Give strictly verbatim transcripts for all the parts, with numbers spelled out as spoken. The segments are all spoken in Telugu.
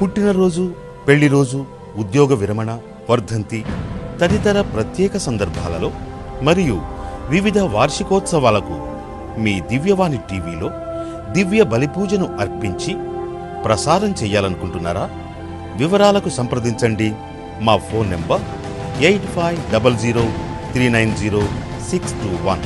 పుట్టినరోజు, పెళ్లి రోజు, ఉద్యోగ విరమణ, వర్ధంతి తదితర ప్రత్యేక సందర్భాలలో మరియు వివిధ వార్షికోత్సవాలకు మీ దివ్యవాణి టీవీలో దివ్య బలిపూజను అర్పించి ప్రసారం చేయాలనుకుంటున్నారా? వివరాలకు సంప్రదించండి. మా phone number eight five double zero three nine zero six two one.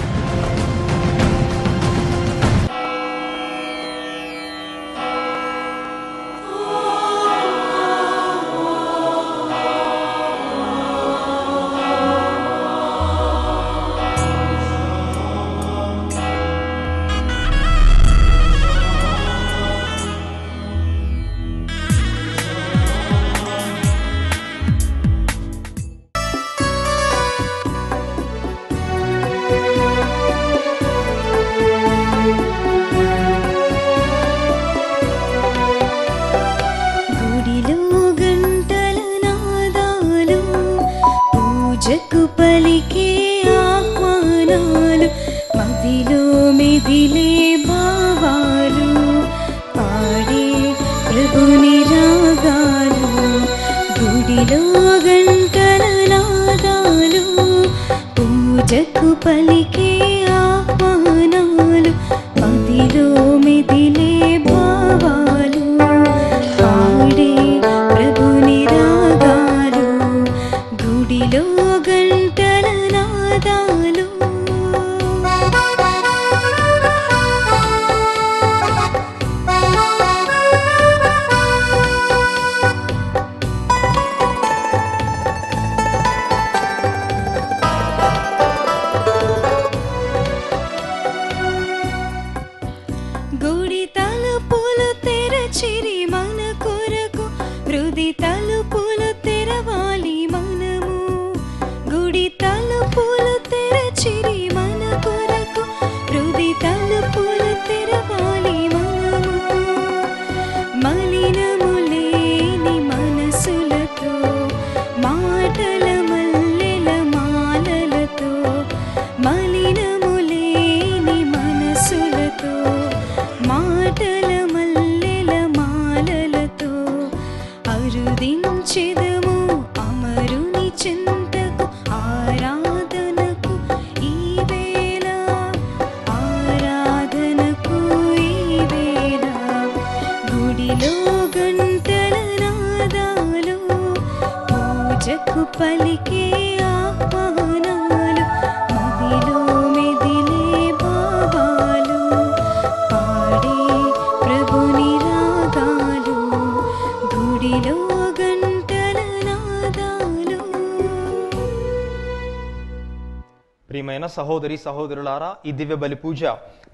ప్రియమైన సహోదరి సహోదరులారా, ఈ దివ్య బలి పూజ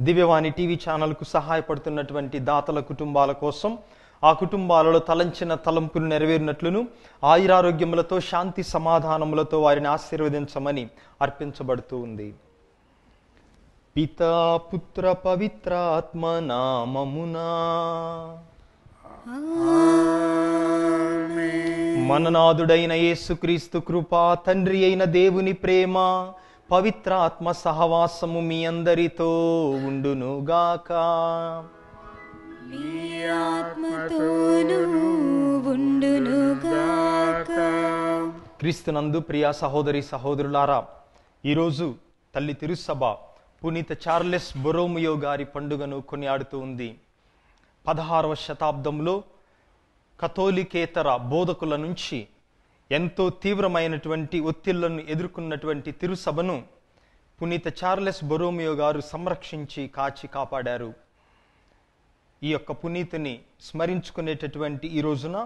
దివ్యవాణి టీవీ ఛానల్కు సహాయపడుతున్నటువంటి దాతల కుటుంబాల కోసం, ఆ కుటుంబాలలో తలంచిన తలంపులు నెరవేరినట్లును ఆయురారోగ్యములతో శాంతి సమాధానములతో వారిని ఆశీర్వదించమని అర్పించబడుతూ ఉంది. పితా పుత్ర పవిత్రాత్మ నామమునా మననాథుడైన యేసుక్రీస్తు కృపా, తండ్రి అయిన దేవుని ప్రేమ, పవిత్రాత్మ సహవాసము మీ అందరితో ఉండునుగాక. క్రీస్తునందు ప్రియ సహోదరి సహోదరులారా, ఈరోజు తల్లి తిరుసభ పునీత చార్లెస్ బొరోమియో గారి పండుగను కొనియాడుతూ ఉంది. పదహారవ శతాబ్దంలో కథోలికేతర బోధకుల నుంచి ఎంతో తీవ్రమైనటువంటి ఒత్తిళ్లను ఎదుర్కొన్నటువంటి తిరుసభను పునీత చార్లెస్ బొరోమియో గారు సంరక్షించి కాచి కాపాడారు. ఈ యొక్క పునీతిని స్మరించుకునేటటువంటి ఈ రోజున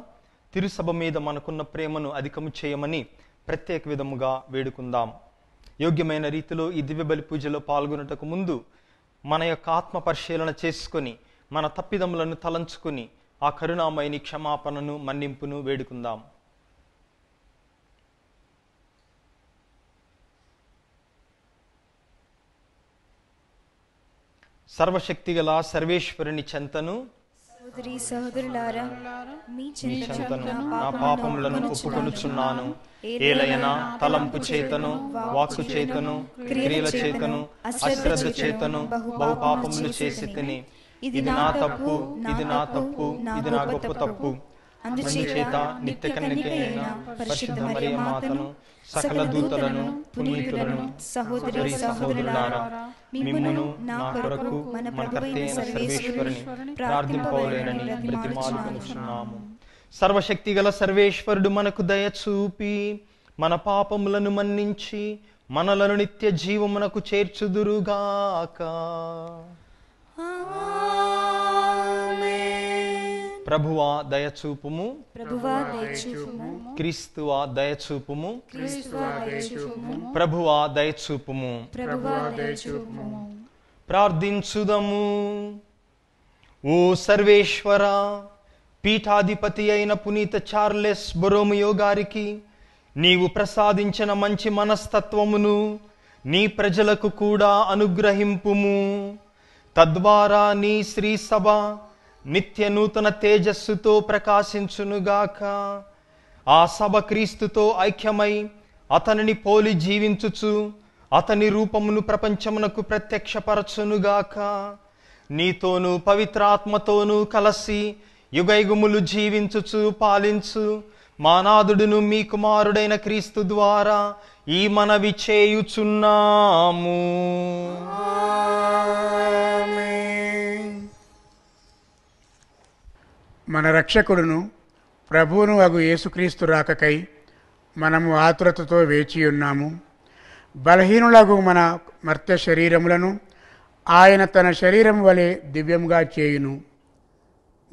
తిరుసభ మీద మనకున్న ప్రేమను అధికము చేయమని ప్రత్యేక విధముగా వేడుకుందాం. యోగ్యమైన రీతిలో ఈ దివ్య బలి పూజలో పాల్గొనటకు ముందు మన యొక్క ఆత్మ పరిశీలన చేసుకొని మన తప్పిదములను తలంచుకుని ఆ కరుణామయని క్షమాపణను మన్నింపును వేడుకుందాం. సర్వశక్తిగల సర్వేశ్వరుని చెంతను మీ చెంతను నా పాపములను ఒప్పుకొనుచున్నాను. ఏలయన తలంపు చేతను, వాక్కు చేతను, క్రియల చేతను, అశ్రద్ధ చేతను బహు పాపములు చేసి తిని, ఇది నా తప్పు, ఇది నా తప్పు, ఇది నా గొప్ప తప్పు, అందుచేత నిత్య కన్యకైన పరిశుద్ధ మరియ మాతను సకల దూతలను పునీతులను సహోదరి సహోదరులారా మిమ్మును నా కొరకు మన ప్రభువైన సర్వేశ్వరుని ప్రార్థింపవలెనని బ్రతిమాలుకొనుచున్నాము. సర్వశక్తిగల సర్వేశ్వరుడు మనకు దయ చూపి మన పాపములను మన్నించి మనలను నిత్య జీవమునకు చేర్చుదురుగాక. ప్రభువా దయచూపుము, ప్రభువా దయచూపుము, క్రీస్తువా దయచూపుము, క్రీస్తువా దయచూపుము, ప్రభువా దయచూపుము, ప్రభువా దయచూపుము. ప్రార్థించుదము. ఓ సర్వేశ్వర, పీఠాధిపతి అయిన పునీత చార్లెస్ బొరోమియో గారికి నీవు ప్రసాదించిన మంచి మనస్తత్వమును నీ ప్రజలకు కూడా అనుగ్రహింపుము. తద్వారా నీ శ్రీ సభ నిత్య నూతన తేజస్సుతో ప్రకాశించునుగాక. ఆ సభ క్రీస్తుతో ఐక్యమై అతనిని పోలి జీవించుచు అతని రూపమును ప్రపంచమునకు ప్రత్యక్షపరచునుగాక. నీతోనూ పవిత్రాత్మతోనూ కలసి యుగైగుములు జీవించుచు పాలించు మానాథుడును మీ కుమారుడైన క్రీస్తు ద్వారా ఈ మనవి చేయుచున్నాము. మన రక్షకుడును ప్రభువును అగు యేసుక్రీస్తు రాకకై మనము ఆతురతతో వేచి ఉన్నాము. బలహీనులగు మన మర్త్య శరీరములను ఆయన తన శరీరం వలె దివ్యంగా చేయును.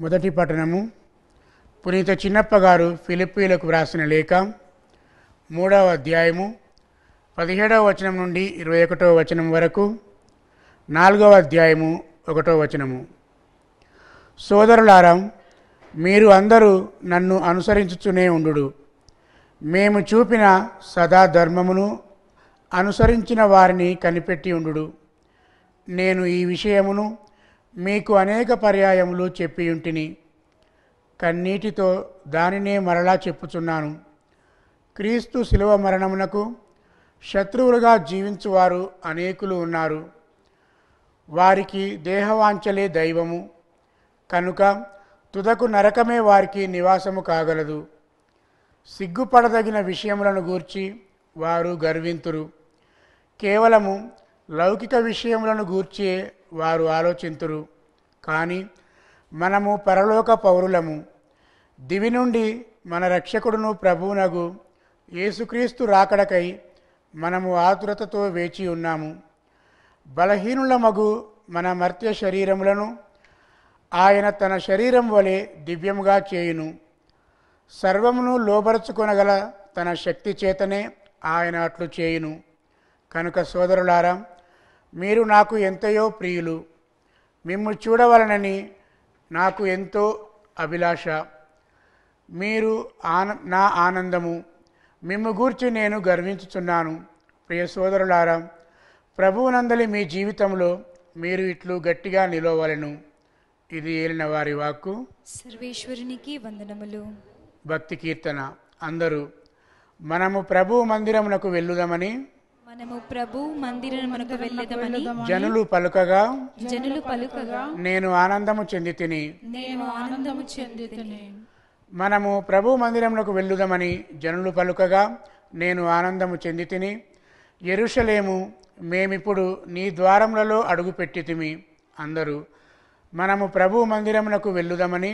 మొదటి పఠనము పునీత చిన్నప్ప గారు ఫిలిప్పీలకు వ్రాసిన లేఖ మూడవ అధ్యాయము పదిహేడవ వచనం నుండి ఇరవై ఒకటవ వచనం వరకు, నాలుగవ అధ్యాయము ఒకటవ వచనము. సోదరులారా, మీరు అందరూ నన్ను అనుసరించుచునే ఉండు. మేము చూపిన సదా ధర్మమును అనుసరించిన వారిని కనిపెట్టి ఉండు. నేను ఈ విషయమును మీకు అనేక పర్యాయములు చెప్పియుంటిని, కన్నీటితో దానినే మరలా చెప్పుచున్నాను. క్రీస్తు శిలువ మరణమునకు శత్రువులుగా జీవించువారు అనేకులు ఉన్నారు. వారికి దేహవాంఛలే దైవము కనుక తుదకు నరకమే వారికి నివాసము కాగలదు. సిగ్గుపడదగిన విషయములను గూర్చి వారు గర్వింతురు, కేవలము లౌకిక విషయములను గూర్చి వారు ఆలోచింతురు. కానీ మనము పరలోక పౌరులము. దివి నుండి మన రక్షకుడును ప్రభువునగు యేసుక్రీస్తు రాకడకై మనము ఆతురతతో వేచి ఉన్నాము. బలహీనులమగు మన మర్త్య శరీరములను ఆయన తన శరీరం వలె దివ్యంగా చేయును. సర్వమును లోబరుచుకొనగల తన శక్తి చేతనే ఆయన అట్లు చేయును. కనుక సోదరులారా, మీరు నాకు ఎంతయో ప్రియులు. మిమ్ము చూడవలనని నాకు ఎంతో అభిలాష. మీరు ఆన నా ఆనందము. మిమ్ము గూర్చి నేను గర్వించుచున్నాను. ప్రియ సోదరులారా, ప్రభువునందలి మీ జీవితంలో మీరు ఇట్లు గట్టిగా నిలవలెను. ఇది ఏలిన వారి వాక్కు. సర్వేశ్వరునికి వందనములు. భక్తి కీర్తన. అందరూ మనము ప్రభు మందిరమునకు వెళ్ళుదామని మనము ప్రభు మందిరమునకు వెళ్ళుదామని జనులు పలుకగా జనులు పలుకగా నేను ఆనందము చెంది తిని నేను ఆనందము చెంది తిని మనము ప్రభు మందిరమునకు వెళ్ళుదామని జనులు పలుకగా నేను ఆనందము చెంది తిని యెరూషలేము, మేమిప్పుడు నీ ద్వారములలో అడుగుపెట్టితిమి. అందరూ మనము ప్రభు మందిరమునకు వెళ్ళుదామని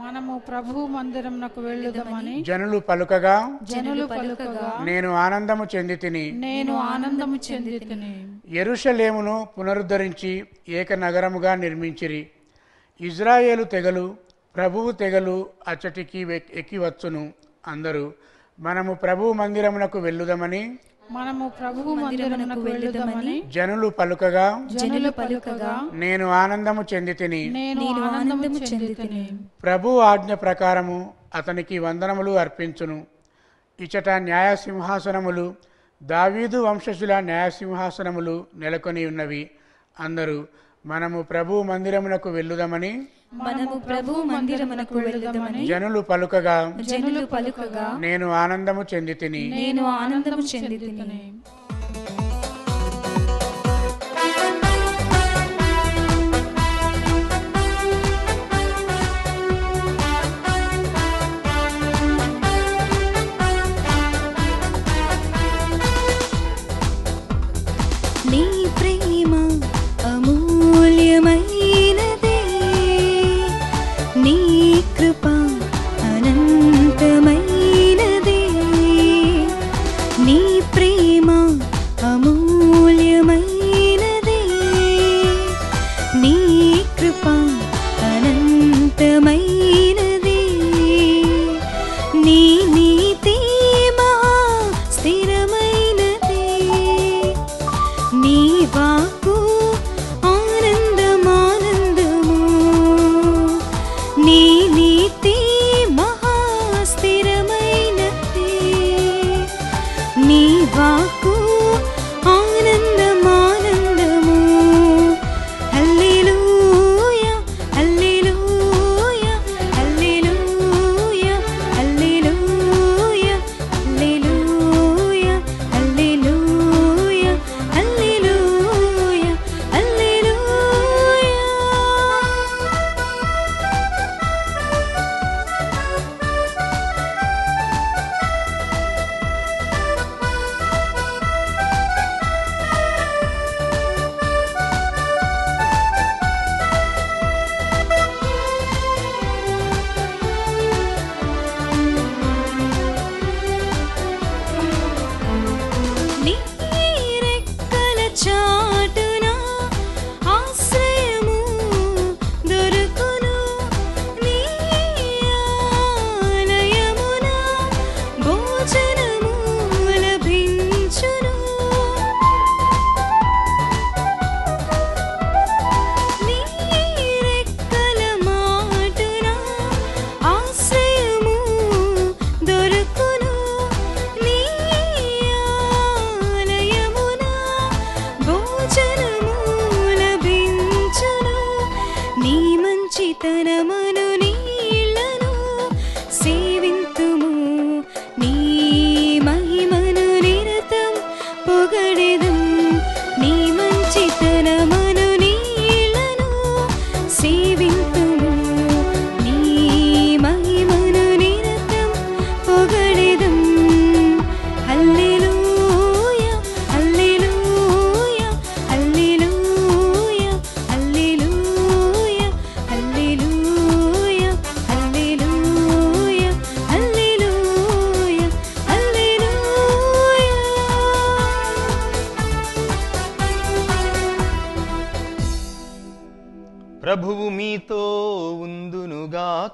మనము ప్రభు మందిరమునకు వెళ్ళుదామని జనులు పలుకగా జనులు పలుకగా నేను ఆనందము చెంది తిని నేను ఆనందము చెంది తిని యెరూషలేమును పునరుద్ధరించి ఏక నగరముగా నిర్మించిరి. ఇజ్రాయేలు తెగలు ప్రభువు తెగలు అచ్చటికి ఎక్కివచ్చును. అందరూ మనము ప్రభు మందిరమునకు వెళ్ళుదామని మనము ప్రభు మందిరమునకు వెళ్ళుదామని జనులు పలుకగా జనులు పలుకగా నేను ఆనందము చెంది తిని నేను ఆనందము చెంది తిని ప్రభు ఆజ్ఞ ప్రకారము అతనికి వందనములు అర్పించును. ఇచట న్యాయసింహాసనములు దావీదు వంశజుల న్యాయసింహాసనములు నెలకొని ఉన్నవి. అందరూ మనము ప్రభు మందిరమునకు వెళ్ళుదామని మనము ప్రభు మందిరమునకు వెళ్ళుదామని జనులు పలుకగా జనులు పలుకగా నేను ఆనందము చెంది తిని నేను ఆనందము చెంది తిని.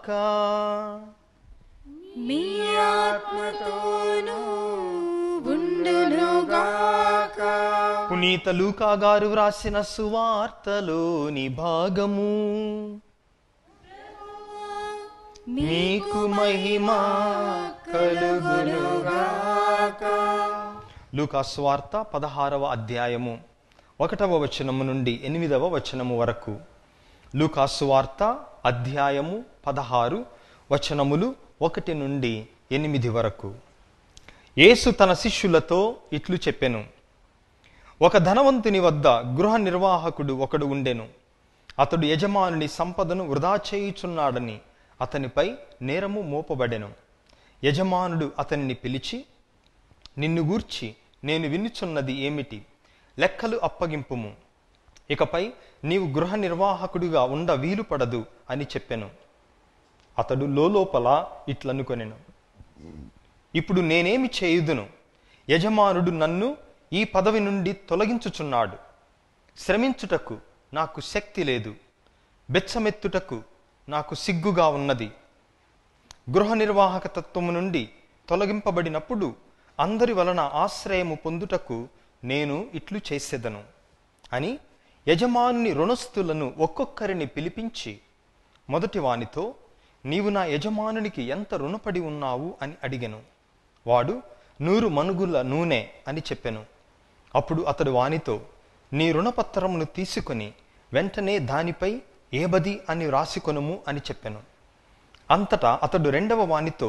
का मी ఆత్మతోను ఉండునుగా का పునీత లూకా గారు వ్రాసిన సువార్తలోని భాగము నీకు మహిమ కలుగునుగా का లూకా సువార్త పదహారవ అధ్యాయము ఒకటవ వచనము నుండి ఎనిమిదవ వచనము వరకు లూకా సువార్త అధ్యాయము పదహారు వచనములు ఒకటి నుండి ఎనిమిది వరకు. యేసు తన శిష్యులతో ఇట్లు చెప్పెను. ఒక ధనవంతుని వద్ద గృహ నిర్వాహకుడు ఒకడు ఉండెను. అతడు యజమానుని సంపదను వృధా చేయుచున్నాడని అతనిపై నేరము మోపబడెను. యజమానుడు అతనిని పిలిచి, నిన్ను గూర్చి నేను వినుచున్నది ఏమిటి? లెక్కలు అప్పగింపుము, ఇకపై నీవు గృహ నిర్వాహకుడిగా ఉండ వీలు పడదు అని చెప్పెను. అతడు లోపల ఇట్లనుకొనెను, ఇప్పుడు నేనేమి చేయుదును? యజమానుడు నన్ను ఈ పదవి నుండి తొలగించుచున్నాడు. శ్రమించుటకు నాకు శక్తి లేదు, బెచ్చమెత్తుటకు నాకు సిగ్గుగా ఉన్నది. గృహ నిర్వాహక తత్వము నుండి తొలగింపబడినప్పుడు అందరి వలన ఆశ్రయము పొందుటకు నేను ఇట్లు చేసేదను అని యజమానుని రుణస్థులను ఒక్కొక్కరిని పిలిపించి మొదటి వానితో, నీవు నా యజమానునికి ఎంత రుణపడి ఉన్నావు అని అడిగెను. వాడు నూరు మనుగుల నూనె అని చెప్పెను. అప్పుడు అతడు వానితో, నీ రుణపత్రమును తీసుకొని వెంటనే దానిపై ఏబది అని వ్రాసికొనుము అని చెప్పెను. అంతటా అతడు రెండవ వానితో,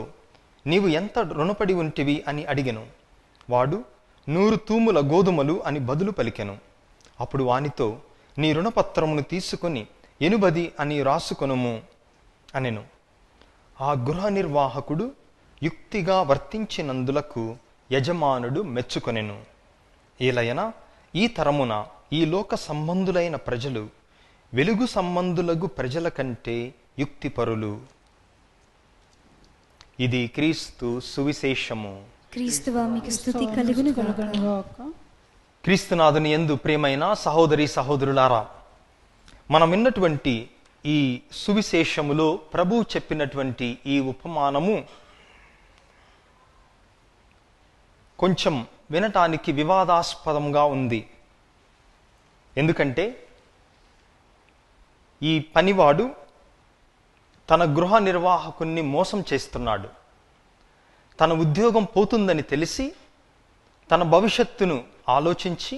నీవు ఎంత రుణపడి ఉంటివి అని అడిగెను. వాడు నూరు తూముల గోధుమలు అని బదులు పలికెను. అప్పుడు వానితో, నీ రుణపత్రమును తీసుకొని ఎనుబది అని వ్రాసుకొనుము అనెను. ఆ గృహ నిర్వాహకుడు యుక్తిగా వర్తించినందులకు యజమానుడు మెచ్చుకొనెను. ఏలయనా ఈ తరమున ఈ లోక సంబంధులైన ప్రజలు వెలుగు సంబంధులగు ప్రజల కంటే యుక్తిపరులు. ఇది క్రీస్తు సువిశేషము. క్రీస్తునాథుని యందు ప్రేమైన సహోదరి సహోదరులారా, మనం విన్నటువంటి ఈ సువిశేషములో ప్రభువు చెప్పినటువంటి ఈ ఉపమానము కొంచెం వినటానికి వివాదాస్పదంగా ఉంది. ఎందుకంటే ఈ పనివాడు తన గృహ నిర్వాహకుణ్ణి మోసం చేస్తున్నాడు. తన ఉద్యోగం పోతుందని తెలిసి, తన భవిష్యత్తును ఆలోచించి,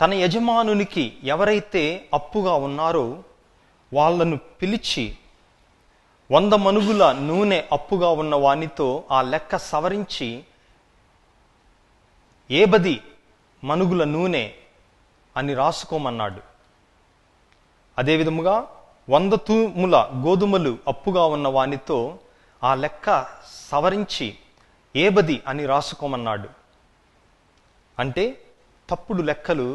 తన యజమానునికి ఎవరైతే అప్పుగా ఉన్నారో వాళ్ళను పిలిచి వంద మనుగుల నూనె అప్పుగా ఉన్న వానితో ఆ లెక్క సవరించి ఏబది మనుగుల నూనె అని రాసుకోమన్నాడు. అదేవిధముగా వంద తూముల గోధుమలు అప్పుగా ఉన్న వానితో ఆ లెక్క సవరించి ఏబది అని రాసుకోమన్నాడు. అంటే తప్పుడు లెక్కలు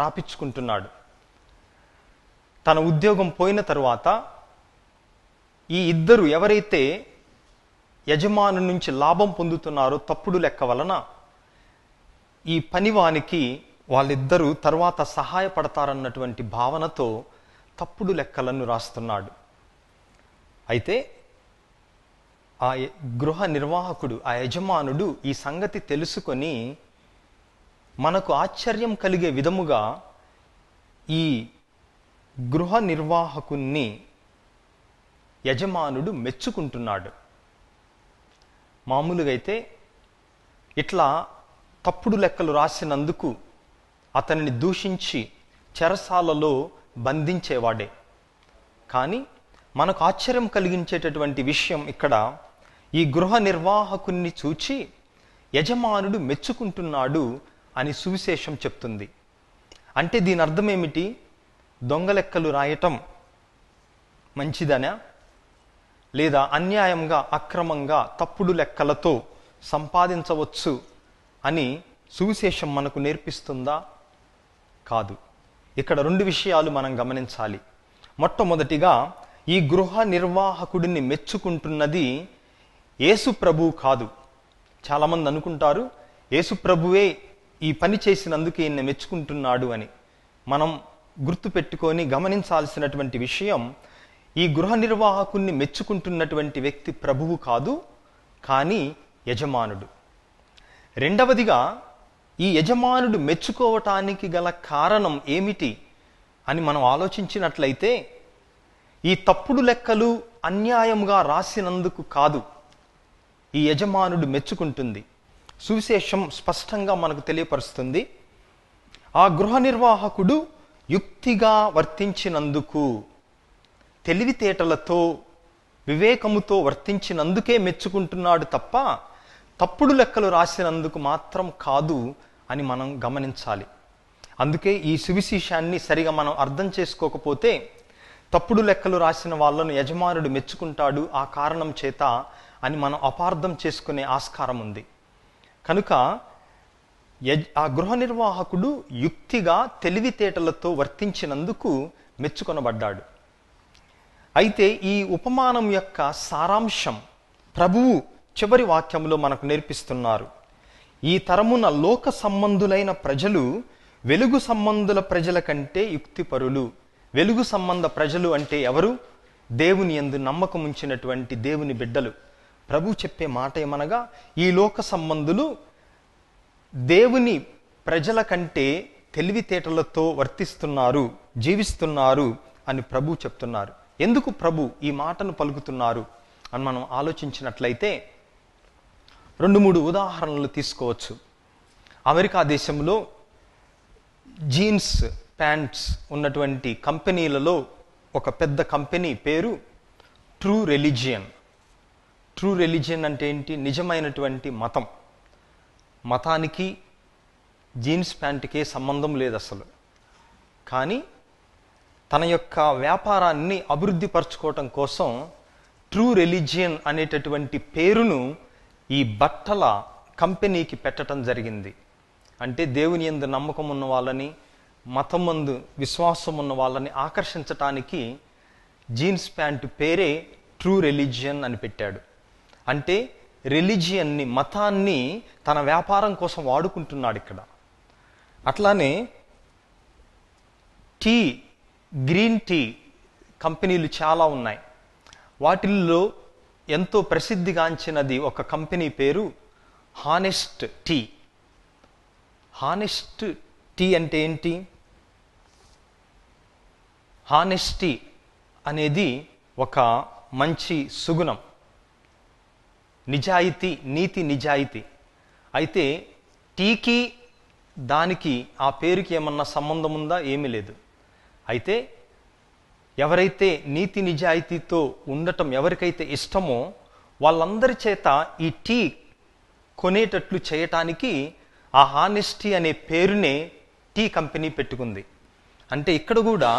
రాపించుకుంటున్నాడు. తన ఉద్యోగం పోయిన తరువాత ఈ ఇద్దరు ఎవరైతే యజమాను నుంచి లాభం పొందుతున్నారో తప్పుడు లెక్క వలన ఈ పనివానికి వాళ్ళిద్దరూ తర్వాత సహాయపడతారన్నటువంటి భావనతో తప్పుడు లెక్కలను రాస్తున్నాడు. అయితే ఆ గృహ నిర్వాహకుడు, ఆ యజమానుడు ఈ సంగతి తెలుసుకొని మనకు ఆశ్చర్యం కలిగే విధముగా ఈ గృహ నిర్వాహకుణ్ణి యజమానుడు మెచ్చుకుంటున్నాడు. మామూలుగా అయితే ఇట్లా తప్పుడు లెక్కలు రాసినందుకు అతనిని దూషించి చెరసాలలో బంధించేవాడే. కానీ మనకు ఆశ్చర్యం కలిగించేటటువంటి విషయం ఇక్కడ ఈ గృహ నిర్వాహకుణ్ణి చూచి యజమానుడు మెచ్చుకుంటున్నాడు అని సువిశేషం చెప్తుంది. అంటే దీని అర్థం ఏమిటి? దొంగ లెక్కలు రాయటం మంచిదనా? లేదా అన్యాయంగా, అక్రమంగా, తప్పుడు లెక్కలతో సంపాదించవచ్చు అని సువిశేషం మనకు నేర్పిస్తుందా? కాదు. ఇక్కడ రెండు విషయాలు మనం గమనించాలి. మొట్టమొదటిగా ఈ గృహ నిర్వాహకుడిని మెచ్చుకుంటున్నది యేసు ప్రభువు కాదు. చాలామంది అనుకుంటారు యేసు ప్రభువే ఈ పని చేసినందుకు ఈయన మెచ్చుకుంటున్నాడు అని. మనం గుర్తుపెట్టుకొని గమనించాల్సినటువంటి విషయం ఈ గృహ నిర్వాహకుణ్ణి మెచ్చుకుంటున్నటువంటి వ్యక్తి ప్రభువు కాదు, కానీ యజమానుడు. రెండవదిగా ఈ యజమానుడు మెచ్చుకోవటానికి గల కారణం ఏమిటి అని మనం ఆలోచించినట్లయితే, ఈ తప్పుడు లెక్కలు అన్యాయంగా రాసినందుకు కాదు ఈ యజమానుడు మెచ్చుకుంటుంది. సువిశేషం స్పష్టంగా మనకు తెలియపరుస్తుంది, ఆ గృహ నిర్వాహకుడు యుక్తిగా వర్తించినందుకు, తెలివితేటలతో వివేకముతో వర్తించినందుకే మెచ్చుకుంటున్నాడు తప్ప తప్పుడు లెక్కలు రాసినందుకు మాత్రం కాదు అని మనం గమనించాలి. అందుకే ఈ సువిశేషాన్ని సరిగా మనం అర్థం చేసుకోకపోతే తప్పుడు లెక్కలు రాసిన వాళ్ళను యజమానుడు మెచ్చుకుంటాడు ఆ కారణం చేత అని మనం అపార్థం చేసుకునే ఆస్కారం ఉంది. కనుక యజ్ ఆ గృహ నిర్వాహకుడు యుక్తిగా తెలివితేటలతో వర్తించినందుకు మెచ్చుకొనబడ్డాడు. అయితే ఈ ఉపమానం యొక్క సారాంశం ప్రభువు చివరి వాక్యంలో మనకు నేర్పిస్తున్నారు. ఈ తరమున లోక సంబంధులైన ప్రజలు వెలుగు సంబంధుల ప్రజల కంటే యుక్తిపరులు. వెలుగు సంబంధ ప్రజలు అంటే ఎవరు? దేవుని యందు నమ్మకం ఉంచినటువంటి దేవుని బిడ్డలు. ప్రభు చెప్పే మాట ఏమనగా, ఈ లోక సంబంధులు దేవుని ప్రజల కంటే తెలివితేటలతో వర్తిస్తున్నారు, జీవిస్తున్నారు అని ప్రభు చెప్తున్నారు. ఎందుకు ప్రభు ఈ మాటను పలుకుతున్నారు అని మనం ఆలోచించినట్లయితే రెండు మూడు ఉదాహరణలు తీసుకోవచ్చు. అమెరికా దేశంలో జీన్స్ ప్యాంట్స్ ఉన్నటువంటి కంపెనీలలో ఒక పెద్ద కంపెనీ పేరు ట్రూ రిలీజియన్. ట్రూ రిలీజియన్ అంటే ఏంటి? నిజమైనటువంటి మతం. మతానికి జీన్స్ ప్యాంట్కే సంబంధం లేదు అసలు. కానీ తన యొక్క వ్యాపారాన్ని అభివృద్ధి పరచుకోవటం కోసం ట్రూ రిలీజియన్ అనేటటువంటి పేరును ఈ బట్టల కంపెనీకి పెట్టడం జరిగింది. అంటే దేవుని యందు నమ్మకం ఉన్న వాళ్ళని, మతం యందు విశ్వాసం ఉన్న వాళ్ళని ఆకర్షించటానికి జీన్స్ ప్యాంటు పేరే ట్రూ రిలీజియన్ అని పెట్టాడు. అంటే రిలీజియన్ని, మతాన్ని తన వ్యాపారం కోసం వాడుకుంటున్నాడు ఇక్కడ. అట్లానే టీ, గ్రీన్ టీ కంపెనీలు చాలా ఉన్నాయి. వాటిల్లో ఎంతో ప్రసిద్ధిగాంచినది ఒక కంపెనీ పేరు హానెస్ట్ టీ. హానెస్ట్ టీ అంటే ఏంటి? హానెస్టీ అనేది ఒక మంచి సుగుణం, నిజాయితీ, నీతి, నిజాయితీ. అయితే టీకి దానికి, ఆ పేరుకి ఏమన్నా సంబంధం ఉందా? ఏమీ లేదు. అయితే ఎవరైతే నీతి నిజాయితీతో ఉండటం ఎవరికైతే ఇష్టమో వాళ్ళందరి చేత ఈ టీ కొనేటట్లు చేయటానికి ఆ హానెస్టీ అనే పేరునే టీ కంపెనీ పెట్టుకుంది. అంటే ఇక్కడ కూడా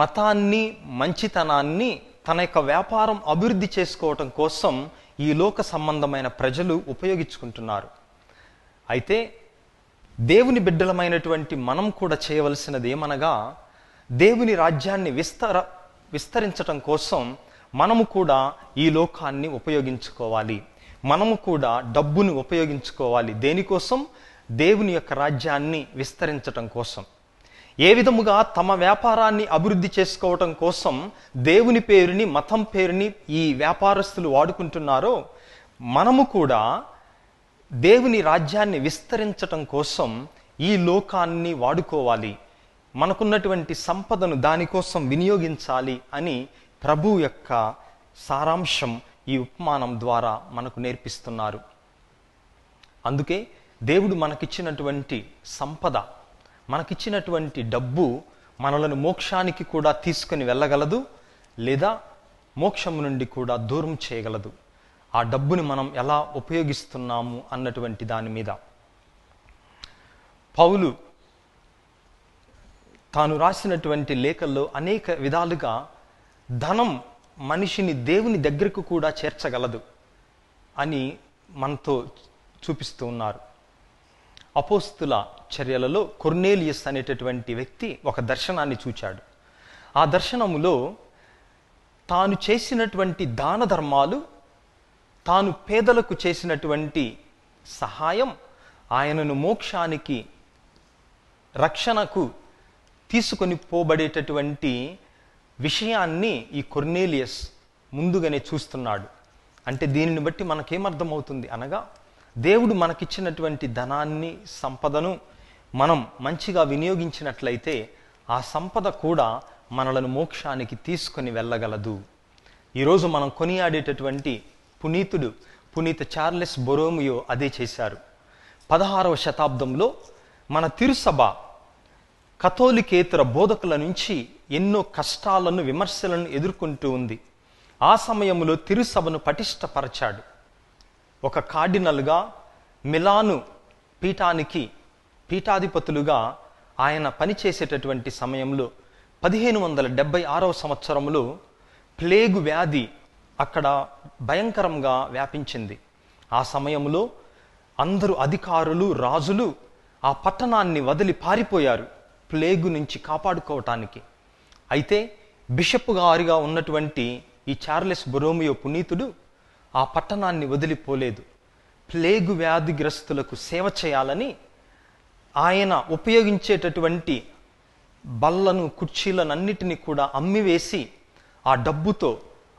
మతాన్ని, మంచితనాన్ని తన యొక్క వ్యాపారం అభివృద్ధి చేసుకోవటం కోసం ఈ లోక సంబంధమైన ప్రజలు ఉపయోగించుకుంటున్నారు. అయితే దేవుని బిడ్డలమైనటువంటి మనం కూడా చేయవలసినది ఏమనగా, దేవుని రాజ్యాన్ని విస్తర విస్తరించటం కోసం మనము కూడా ఈ లోకాన్ని ఉపయోగించుకోవాలి. మనము కూడా డబ్బుని ఉపయోగించుకోవాలి. దేనికోసం? దేవుని యొక్క రాజ్యాన్ని విస్తరించటం కోసం. ఏ విధముగా తమ వ్యాపారాన్ని అభివృద్ధి చేసుకోవటం కోసం దేవుని పేరుని, మతం పేరుని ఈ వ్యాపారస్తులు వాడుకుంటున్నారో, మనము కూడా దేవుని రాజ్యాన్ని విస్తరించటం కోసం ఈ లోకాన్ని వాడుకోవాలి. మనకున్నటువంటి సంపదను దానికోసం వినియోగించాలి అని ప్రభు యొక్క సారాంశం ఈ ఉపమానం ద్వారా మనకు నేర్పిస్తున్నారు. అందుకే దేవుడు మనకిచ్చినటువంటి సంపద, మనకిచ్చినటువంటి డబ్బు మనలను మోక్షానికి కూడా తీసుకొని వెళ్ళగలదు, లేదా మోక్షం నుండి కూడా దూరం చేయగలదు. ఆ డబ్బుని మనం ఎలా ఉపయోగిస్తున్నాము అన్నటువంటి దాని మీద పౌలు తాను రాసినటువంటి లేఖల్లో అనేక విధాలుగా ధనం మనిషిని దేవుని దగ్గరకు కూడా చేర్చగలదు అని మనతో చూపిస్తూ ఉన్నారు. అపోస్తుల చర్యలలో కొర్నేలియస్ అనేటటువంటి వ్యక్తి ఒక దర్శనాన్ని చూచాడు. ఆ దర్శనములో తాను చేసినటువంటి దాన ధర్మాలు, తాను పేదలకు చేసినటువంటి సహాయం ఆయనను మోక్షానికి, రక్షణకు తీసుకొని పోబడేటటువంటి విషయాన్ని ఈ కొర్నేలియస్ ముందుగానే చూస్తున్నాడు. అంటే దీనిని బట్టి మనకేమర్థమవుతుంది అనగా, దేవుడు మనకిచ్చినటువంటి ధనాన్ని, సంపదను మనం మంచిగా వినియోగించినట్లయితే ఆ సంపద కూడా మనలను మోక్షానికి తీసుకొని వెళ్ళగలదు. ఈరోజు మనం కొనియాడేటటువంటి పునీతుడు పునీత చార్లెస్ బొరోమియో అదే చేశారు. పదహారవ శతాబ్దంలో మన తిరుసభ కథోలికేతర బోధకుల నుంచి ఎన్నో కష్టాలను, విమర్శలను ఎదుర్కొంటూ ఉంది. ఆ సమయంలో తిరుసభను పటిష్టపరచాడు. ఒక కార్డినల్గా మిలాను పీఠానికి పీఠాధిపతులుగా ఆయన పనిచేసేటటువంటి సమయంలో పదిహేను వందల డెబ్బై ఆరవ సంవత్సరంలో ప్లేగు వ్యాధి అక్కడ భయంకరంగా వ్యాపించింది. ఆ సమయంలో అందరూ అధికారులు, రాజులు ఆ పట్టణాన్ని వదిలి పారిపోయారు ప్లేగు నుంచి కాపాడుకోవటానికి. అయితే బిషప్ గారిగా ఉన్నటువంటి ఈ చార్లెస్ బొరోమియో పునీతుడు ఆ పట్టణాన్ని వదిలిపోలేదు. ప్లేగు వ్యాధిగ్రస్తులకు సేవ చేయాలని ఆయన ఉపయోగించేటటువంటి బల్లను, కుర్చీలను అన్నిటినీ కూడా అమ్మివేసి ఆ డబ్బుతో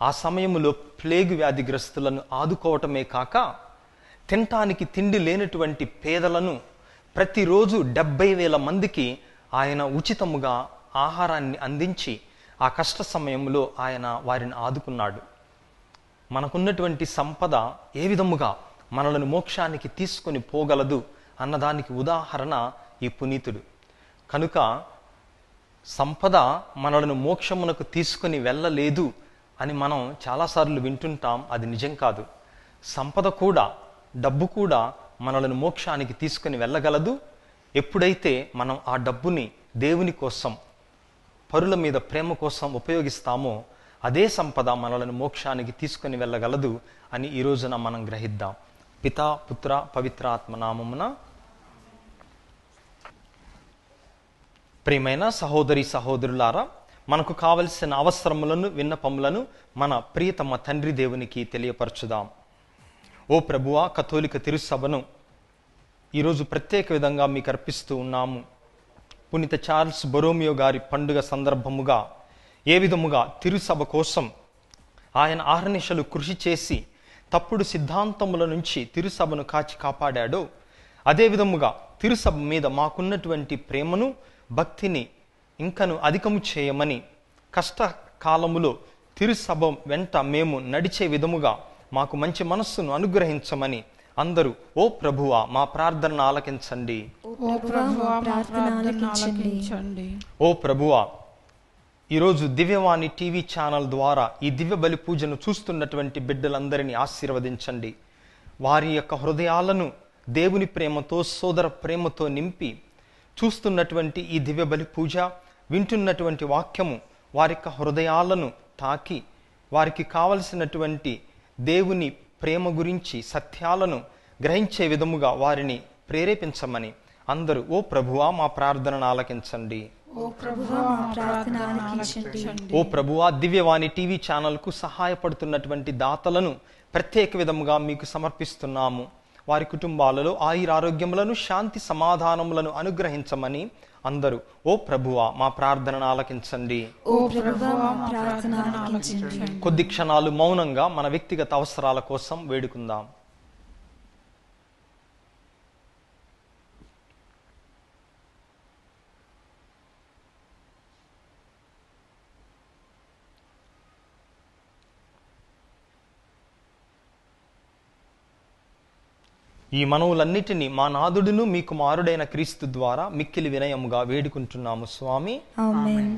ఆ సమయంలో ప్లేగు వ్యాధిగ్రస్తులను ఆదుకోవటమే కాక తినటానికి తిండి లేనటువంటి పేదలను ప్రతిరోజు డెబ్బై వేల మందికి ఆయన ఉచితముగా ఆహారాన్ని అందించి ఆ కష్ట సమయంలో ఆయన వారిని ఆదుకున్నాడు. మనకున్నటువంటి సంపద ఏ విధముగా మనలను మోక్షానికి తీసుకొని పోగలదు అన్నదానికి ఉదాహరణ ఈ పునీతుడు. కనుక సంపద మనలను మోక్షమునకు తీసుకొని వెళ్ళలేదు అని మనం చాలాసార్లు వింటుంటాం. అది నిజం కాదు. సంపద కూడా, డబ్బు కూడా మనలను మోక్షానికి తీసుకొని వెళ్ళగలదు ఎప్పుడైతే మనం ఆ డబ్బుని దేవుని కోసం, పరుల మీద ప్రేమ కోసం ఉపయోగిస్తామో. అదే సంపద మనలను మోక్షానికి తీసుకొని వెళ్ళగలదు అని ఈ రోజున మనం గ్రహిద్దాం. పితా, పుత్ర, పవిత్రాత్మ నామమున. ప్రియమైన సహోదరి సహోదరులారా, మనకు కావలసిన అవసరములను, విన్నపములను మన ప్రియతమ తండ్రి దేవునికి తెలియపరచుదాం. ఓ ప్రభువా, కథోలిక తిరుసభను ఈరోజు ప్రత్యేక విధంగా మీకు అర్పిస్తూ ఉన్నాము. పునీత చార్లెస్ బొరోమియో గారి పండుగ సందర్భముగా ఏ విధముగా తిరుసభ కోసం ఆయన ఆహర్నిశలు కృషి చేసి తప్పుడు సిద్ధాంతముల నుంచి తిరుసభను కాచి కాపాడాడో, అదేవిధముగా తిరుసభ మీద మాకున్నటువంటి ప్రేమను, భక్తిని ఇంకను అధికము చేయమని, కష్టకాలములో తిరుసభ వెంట మేము నడిచే విధముగా మాకు మంచి మనస్సును అనుగ్రహించమని అందరూ ఓ ప్రభువా మా ప్రార్థనను ఆలకించండి. ఓ ప్రభువా, ఈరోజు దివ్యవాణి టీవీ ఛానల్ ద్వారా ఈ దివ్య బలి పూజను చూస్తున్నటువంటి బిడ్డలందరినీ ఆశీర్వదించండి. వారి యొక్క హృదయాలను దేవుని ప్రేమతో, సోదర ప్రేమతో నింపి చూస్తున్నటువంటి ఈ దివ్య బలి పూజ, వింటున్నటువంటి వాక్యము వారి యొక్క హృదయాలను తాకి వారికి కావలసినటువంటి దేవుని ప్రేమ గురించి సత్యాలను గ్రహించే విధముగా వారిని ప్రేరేపించమని అందరూ ఓ ప్రభువా మా ప్రార్థనను ఆలకించండి. ఓ ప్రభువా, దివ్యవాణి టీవీ ఛానల్కు సహాయపడుతున్నటువంటి దాతలను ప్రత్యేక విధముగా మీకు సమర్పిస్తున్నాము. వారి కుటుంబాలలో ఆయురారోగ్యములను, శాంతి సమాధానములను అనుగ్రహించమని అందరూ ఓ ప్రభువా మా ప్రార్థనను ఆలకించండి. కొద్ది క్షణాలు మౌనంగా మన వ్యక్తిగత అవసరాల కోసం వేడుకుందాం. ఈ మనవులన్నిటినీ మా నాథుడును మీ కుమారుడైన క్రీస్తు ద్వారా మిక్కిలి వినయముగా వేడుకుంటున్నాము స్వామి, ఆమేన్.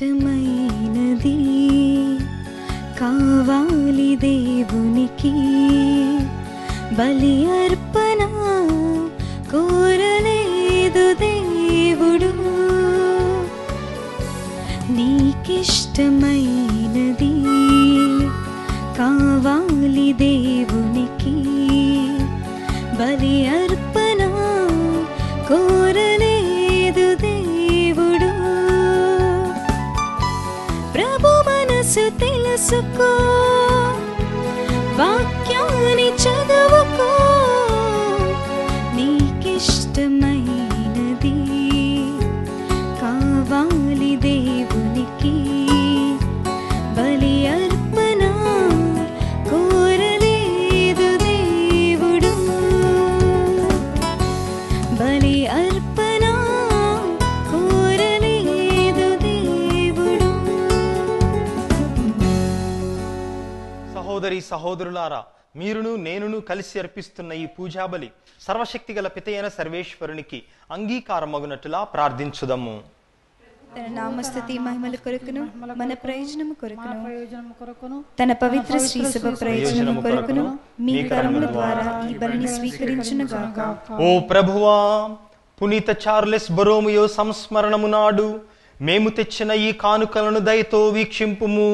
ఇష్టమైనది కావాలి దేవునికి బలి అర్పణ, కోరలేదు దేవుడు. నీకిష్టమైనది కావాలి దేవునికి కోరలేదు దేవుడు ప్రభు మనసు తెలుసుకో వాక్యాన్ని చదువుకో నీకిష్టమైనది కావాలి దేవునికి బలి అర్పణ కోరలేదు దేవుడు బలి అర్పణ కోరలేదు దేవుడు. సహోదరి సహోదరులారా, మీరును నేనును కలిసి అర్పిస్తున్న ఈ పూజాబలి సర్వశక్తి గల పితయైన సర్వేశ్వరునికి అంగీకారమగునట్లుగా ప్రార్థించుదము. తన నామస్తుతి మహిమల కొరకును, మన ప్రయోజనము కొరకును, తన పవిత్ర శ్రీ సభ ప్రయోజనము కొరకును మీ కరముల ద్వారా ఈ బలిని స్వీకరించునుగాక. ఓ ప్రభువా, పునీత చార్లెస్ బరోమియో సంస్మరణము నాడు మేము తెచ్చిన ఈ కానుకలను దయతో వీక్షింపుము.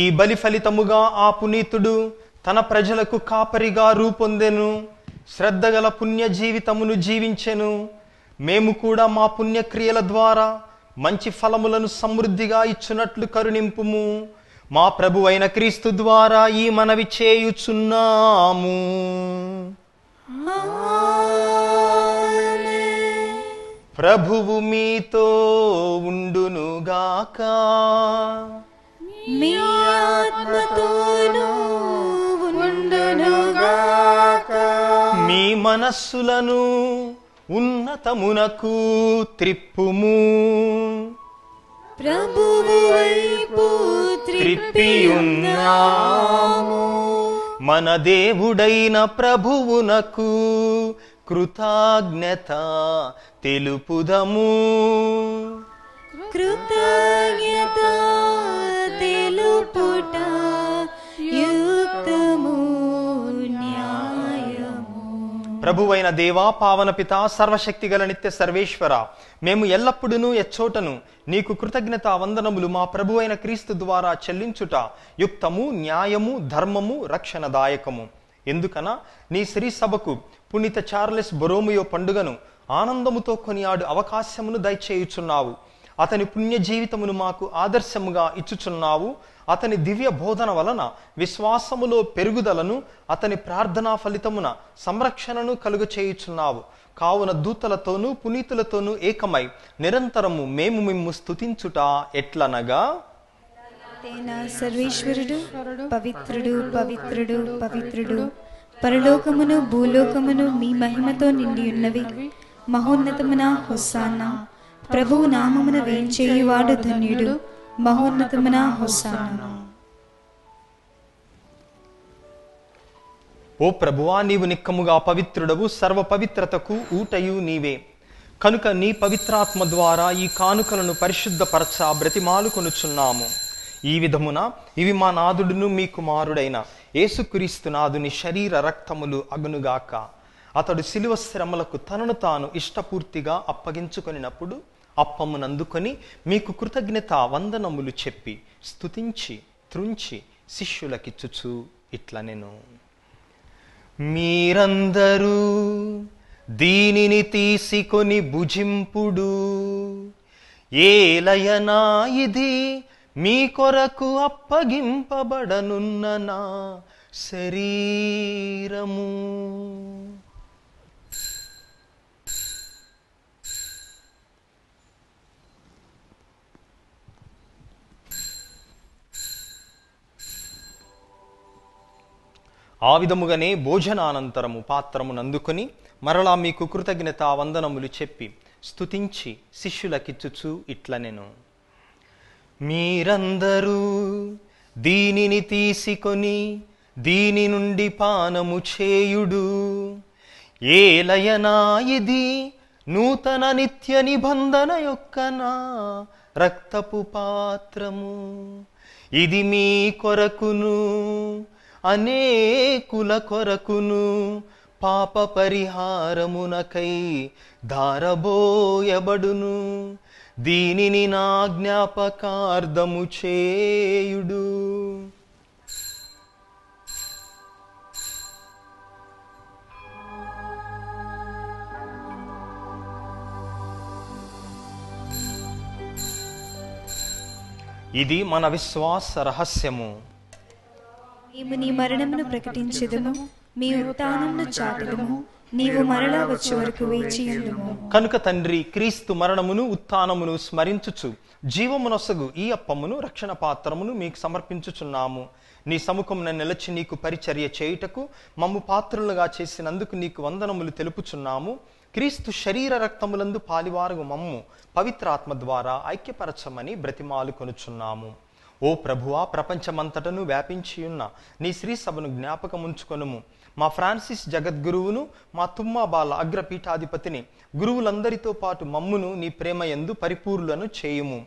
ఈ బలి ఫలితముగా ఆ పునీతుడు తన ప్రజలకు కాపరిగా రూపొందెను, శ్రద్ధగల పుణ్య జీవితమును జీవించెను. మేము కూడా మా పుణ్యక్రియల ద్వారా మంచి ఫలములను సమృద్ధిగా ఇచ్చునట్లు కరుణింపుము. మా ప్రభువైన క్రీస్తు ద్వారా ఈ మనవి చేయుచున్నాము. ప్రభువు మీతో ఉండునుగాక. మీ ఆత్మతోను మీ మనస్సులను ఉన్నతమునకు త్రిప్పుము. ప్రభువు వైపు త్రిప్పి ఉన్నాము. మన దేవుడైన ప్రభువునకు కృతజ్ఞత తెలుపుదము. కృతజ్ఞత తెలుపుట యుక్తము. ప్రభువైన దేవా, పావన పితా, సర్వశక్తి గల నిత్య సర్వేశ్వర, మేము ఎల్లప్పుడూ ఎచ్చోటను నీకు కృతజ్ఞత వందనములు మా ప్రభువైన క్రీస్తు ద్వారా చెల్లించుట యుక్తము, న్యాయము, ధర్మము, రక్షణదాయకము. ఎందుకనా నీ శ్రీ సభకు పునీత చార్లెస్ బరోమియో పండుగను ఆనందముతో కొనియాడు అవకాశమును దయచేయుచున్నావు. అతని పుణ్య జీవితమును మాకు ఆదర్శముగా ఇచ్చుచున్నావు. అతని దివ్య బోధన వలన విశ్వాసములో పెరుగుదలను, అతని ప్రార్థనా ఫలితమున సంరక్షణను కలుగు చేయుచున్నావు. కావున దూతలతోనూ పునీతులతోనూ ఏకమై నిరంతరము మేము మిమ్ము స్తుతించుట ఎట్లనగా, సర్వేశ్వరుడు పవిత్రుడు పవిత్రుడు పవిత్రుడు, పరలోకమును భూలోకమును మీ మహిమతో నిండి ఉన్నవి. మహోన్నతమున హొస్సానా. ప్రభువు నామమున వేంచేయువాడు ధన్యుడు. మహోన్నతమున హొస్సానా. ఓ ప్రభువా, నీవు నిక్కముగా పవిత్రుడవు. సర్వ పవిత్రతకు ఊటయు నీవే. కనుక నీ పవిత్రాత్మ ద్వారా ఈ కానుకలను పరిశుద్ధపరచ బ్రతిమాలు కొనుచున్నాము. ఈ విధమున ఇవి మా నాథుడును మీ కుమారుడైన యేసుక్రీస్తు నాథుని శరీర రక్తములు అగునుగాక. అతడు సిలువ శ్రమలకు తనను తాను ఇష్టపూర్తిగా అప్పగించుకొనినప్పుడు అప్పమునందుకొని మీకు కృతజ్ఞత వందనములు చెప్పి స్తుతించి త్రుంచి శిష్యులకిచ్చుచు ఇట్లనెను: మీరందరూ దీనిని తీసుకొని భుజింపుడు. ఏలయనా ఇది మీ కొరకు అప్పగింపబడనున్న నా శరీరము. ఆ విధముగానే భోజనానంతరము పాత్రమును అందుకొని మరలా మీకు కృతజ్ఞత వందనములు చెప్పి స్తుతించి శిష్యులకిచ్చుచు ఇట్లనెను: మీరందరూ దీనిని తీసుకొని దీని నుండి పానము చేయుడు. ఏలయనా ఇది నూతన నిత్య నిబంధన యొక్క నా రక్తపు పాత్రము. ఇది మీ కొరకును అనేకుల కొరకును పాప పరిహారమునకై ధారబోయబడును. దీనిని నా జ్ఞాపకార్థము చేయుడు. ఇది మన విశ్వాస రహస్యము. మేము నీ మరణమును ప్రకటించెదము, మీ ఉత్థానమును చాటెదము, నీవు మరలా వచ్చే వరకు వేచి ఉండుము. కనుక తండ్రి క్రీస్తు మరణమును ఉత్థానమును స్మరించుచు జీవమునొసగు ఈ అప్పమును రక్షణ పాత్రమును మీకు సమర్పించుచున్నాము. నీ సముఖమున నిలచి నీకు పరిచర్య చేయుటకు మమ్ము పాత్రులుగా చేసినందుకు నీకు వందనములు తెలుపుచున్నాము. క్రీస్తు శరీర రక్తములందు పాలివారగు మమ్ము పవిత్రాత్మ ద్వారా ఐక్యపరచమని బ్రతిమాలు కొనుచున్నాము. ఓ ప్రభువా, ప్రపంచమంతటను వ్యాపించియున్న నీ శ్రీ సభను జ్ఞాపకముంచుకొనుము. మా ఫ్రాన్సిస్ జగద్గురువును, మా తుమ్మాబాల అగ్రపీఠాధిపతిని, గురువులందరితో పాటు మమ్మును నీ ప్రేమ యందు పరిపూర్లను చేయుము.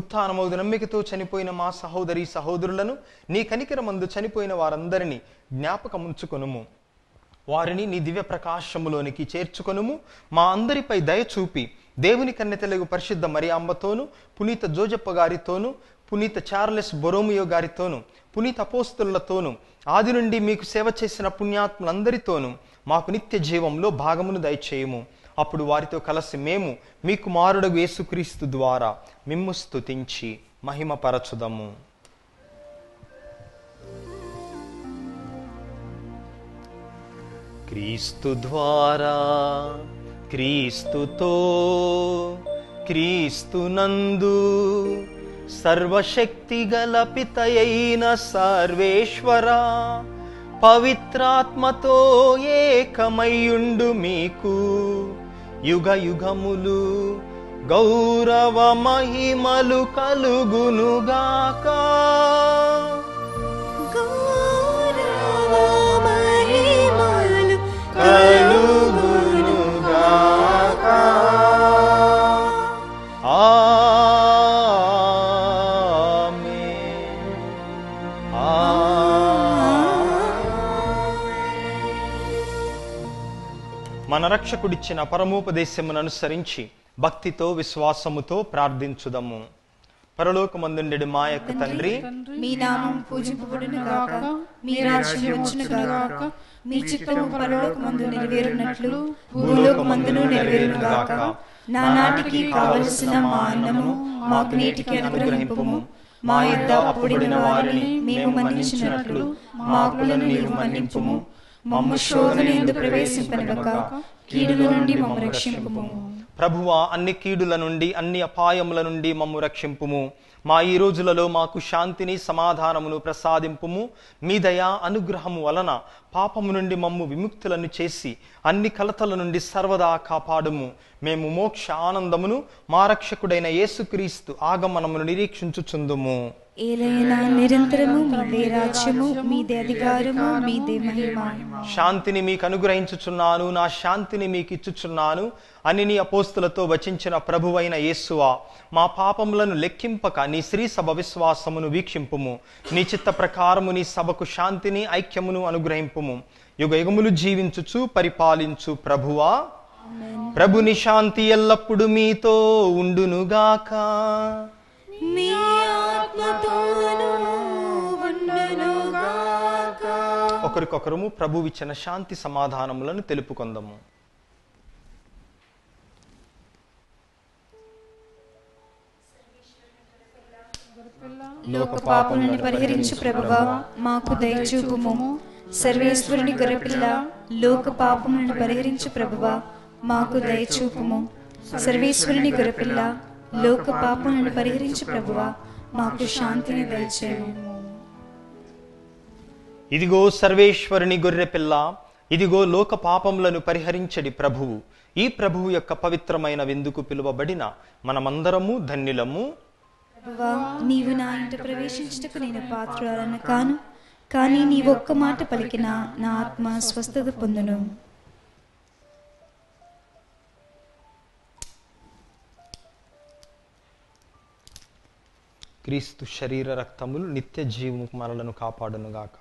ఉత్థానమౌదు నమ్మికతో చనిపోయిన మా సహోదరి సహోదరులను, నీ కనికరమందు చనిపోయిన వారందరినీ జ్ఞాపకముంచుకొనుము. వారిని నీ దివ్య ప్రకాశములోనికి చేర్చుకొనుము. మా అందరిపై దయచూపి దేవుని కన్నెతెలుగు పరిశుద్ధ మరియమ్మతోను, పునీత జోజప్ప గారితోను, పునీత చార్లెస్ బొరోమియో గారితోను, పునీత అపోస్తులతోను, ఆది నుండి మీకు సేవ చేసిన పుణ్యాత్ములందరితోనూ మాకు నిత్య జీవంలో భాగమును దయచేయము. అప్పుడు వారితో కలిసి మేము మీ కుమారుడగు యేసుక్రీస్తు ద్వారా మిమ్ము స్తుతించి మహిమపరచుదము. క్రీస్తు ద్వారా, క్రీస్తుతో, క్రీస్తునందు, సర్వశక్తి గల పితయైన సర్వేశ్వరా, పవిత్రాత్మతో ఏకమయ్యుండు మీకు యుగ యుగములు గౌరవ మహిమలు కలుగునుగాక. మన రక్షకుడిచ్చిన పరమోపదేశమును అనుసరించి భక్తితో విశ్వాసముతో ప్రార్థించుదము. పరలోకమందుండెడు మా యొక్క తండ్రి, మీ నామము పూజింపబడును గాక, మీ రాజ్యము వచ్చును గాక, మీ చిత్తము పరలోకమందు నెరవేరునట్లు భూలోకమందును నెరవేరును గాక. నా నాటికి కావలసిన మా అన్నము మాకు నేటికి అనుగ్రహింపుము. మా యొద్ద అప్పుడిన వారిని మేము మన్నించినట్లు మా అప్పులను నీవు మన్నింపుము. మమ్ము శోధనయందు ప్రవేశింపనివ్వక, కీడుల నుండి మమ్ము రక్షింపుము. ప్రభువా, అన్ని కీడుల నుండి, అన్ని అపాయముల నుండి మమ్ము రక్షింపుము. మా ఈ రోజులలో మాకు శాంతిని సమాధానమును ప్రసాదింపుము. మీ దయా అనుగ్రహము వలన పాపము నుండి మమ్ము విముక్తులను చేసి అన్ని కలతల నుండి సర్వదా కాపాడుము. మేము మోక్ష ఆనందమును మా రక్షకుడైన యేసుక్రీస్తు ఆగమనమును నిరీక్షించుచుందుము. శాంతిని మీకు అనుగ్రహించుచున్నాను, నా శాంతిని మీకు ఇచ్చుచున్నాను అని నీ అపోస్తులతో వచించిన ప్రభువైన యేసువా, మా పాపములను లెక్కింపక నీ శ్రీ సభ విశ్వాసమును వీక్షింపుము. నీ చిత్త ప్రకారము నీ సభకు శాంతిని ఐక్యమును అనుగ్రహింపుము. యుగ యుగములు జీవించుచు పరిపాలించు ప్రభువా. ప్రభుని శాంతి ఎల్లప్పుడు మీతో ఉండునుగాక. ఒకరికొకరము ప్రభువిచ్చిన శాంతి సమాధానములను తెలుపుకొందము. లోక పాపములను పరిహరించు ప్రభువా, మాకు దయచూపుము. సర్వేశ్వరుని గొర్రెపిల్ల, లోక పాపములను పరిహరించు ప్రభువా, మాకు దయచూపుము. సర్వేశ్వరుని గొర్రెపిల్ల, లోక పాపములను పరిహరించు ప్రభువా, మాకు శాంతిని దయచేయుము. ఇదిగో సర్వేశ్వరుని గొర్రెపిల్ల, ఇదిగో లోక పాపములను పరిహరించడి ప్రభువు. ఈ ప్రభువు యొక్క పవిత్రమైన విందుకు పిలువబడిన మనమందరము ధన్యులము. ప్రభువా, నీవు నా ఇంట ప్రవేశించుటకు నేను పాత్రురాలను కాను, కానీ నీవు ఒక్క మాట పలికిన నా ఆత్మ స్వస్థత పొందును. క్రీస్తు శరీర రక్తములు నిత్య జీవము మనలను కాపాడునుగాక.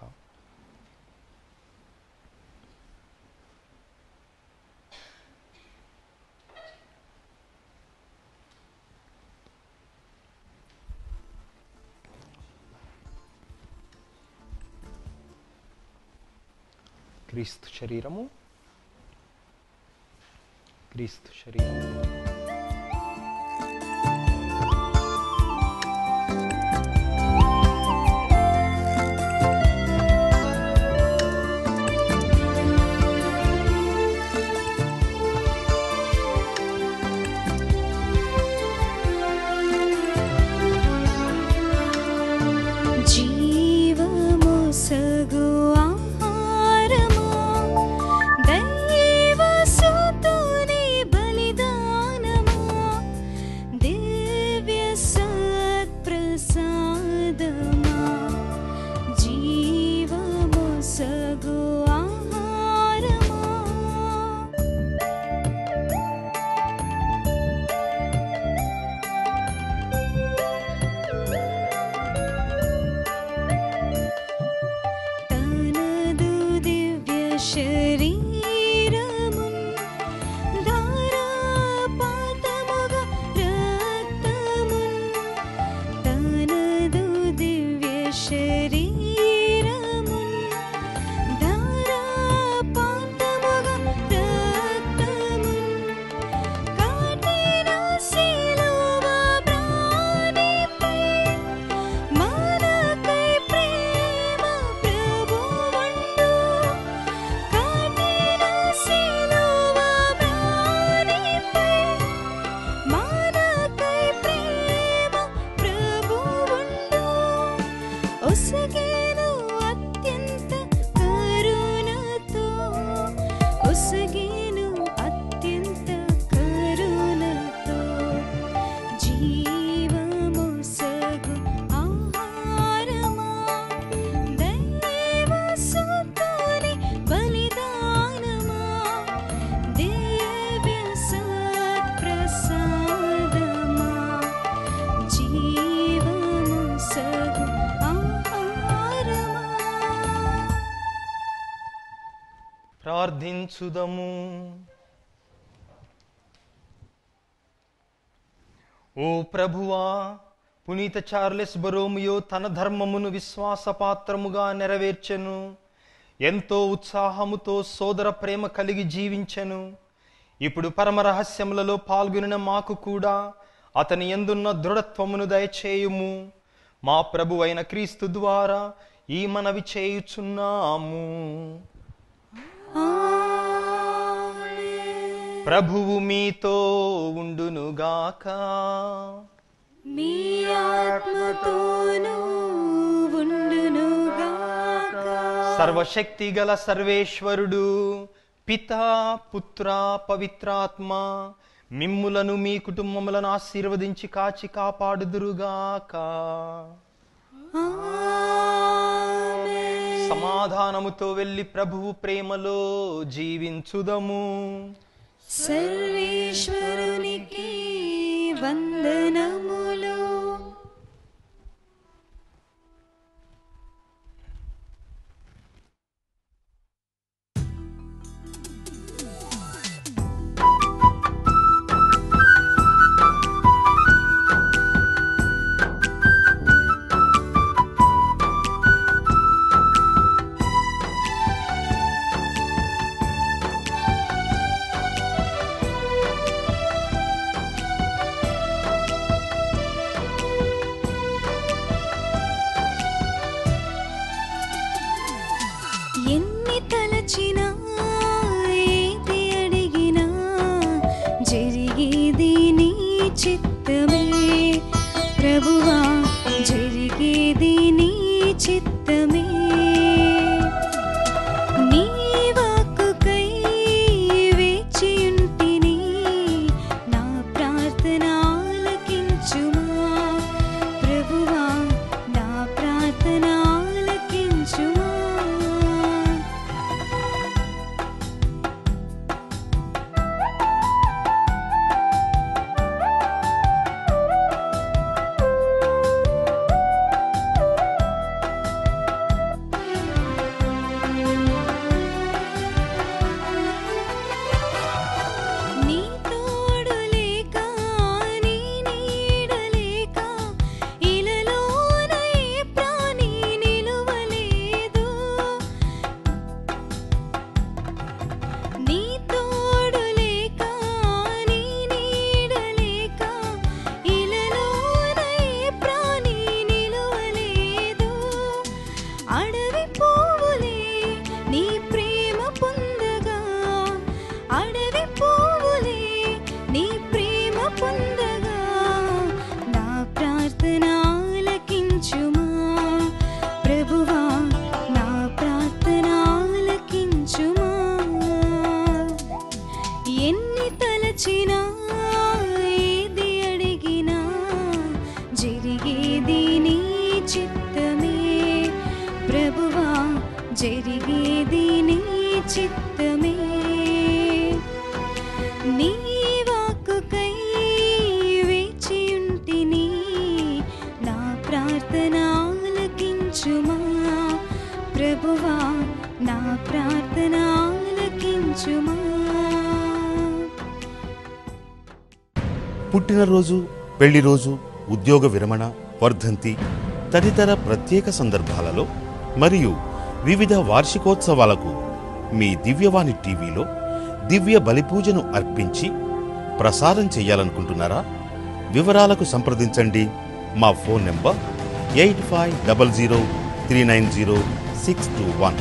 క్రీస్తు శరీరము, క్రీస్తు శరీరము. ప్రార్థించుదము. ఓ ప్రభువా, పునీత చార్లెస్ బరోమియో తన ధర్మమును విశ్వాసపాత్రముగా నెరవేర్చెను. ఎంతో ఉత్సాహముతో సోదర ప్రేమ కలిగి జీవించెను. ఇప్పుడు పరమ రహస్యములలో పాల్గొనిన మాకు కూడా అతని యందున్న దృఢత్వమును దయచేయుము. మా ప్రభు అయిన క్రీస్తు ద్వారా ఈ మనవి చేయుచున్నాము. ప్రభువు మీతో ఉండునుగాక. మీ ఆత్మతోను ఉండునుగాక. సర్వశక్తి గల సర్వేశ్వరుడు పితా, పుత్ర, పవిత్రాత్మ మిమ్ములను మీ కుటుంబములను ఆశీర్వదించి కాచి కాపాడుదురుగాక. సమాధానముతో వెళ్ళి ప్రభువు ప్రేమలో జీవించుదము. సర్వేశ్వరునికి వందనములు. పుట్టినరోజు, పెళ్లిరోజు, ఉద్యోగ విరమణ, వర్ధంతి తదితర ప్రత్యేక సందర్భాలలో మరియు వివిధ వార్షికోత్సవాలకు మీ దివ్యవాణి టీవీలో దివ్య బలిపూజను అర్పించి ప్రసారం చేయాలనుకుంటున్నారా? వివరాలకు సంప్రదించండి. మా phone number eight five double zero three nine zero six two one.